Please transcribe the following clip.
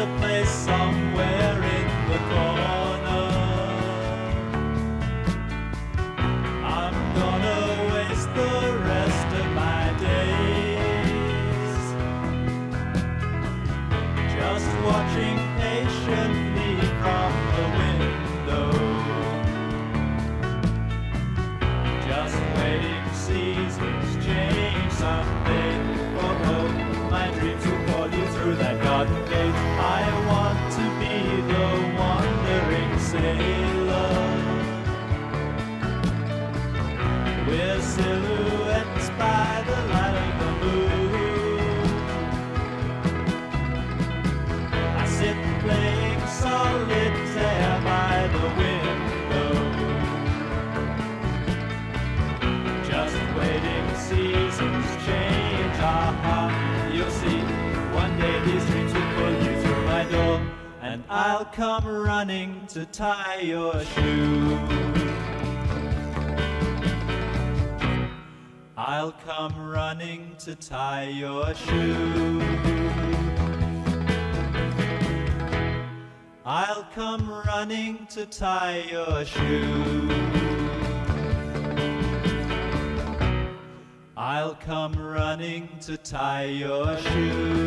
a place somewhere in the corner. I'm gonna waste the rest of my days just watching patiently from the window, just waiting seasons change someday. Oh no, my dreams will call you through that garden gate. I want to be the wandering sailor, we're silhouettes by the light of the moon. I sit playing solitaire by the window, just waiting seasons change. Aha, you'll see, one day these dreams will pull you through my door, and I'll come running to tie your shoe. I'll come running to tie your shoe. I'll come running to tie your shoe. I'll come running to tie your shoe.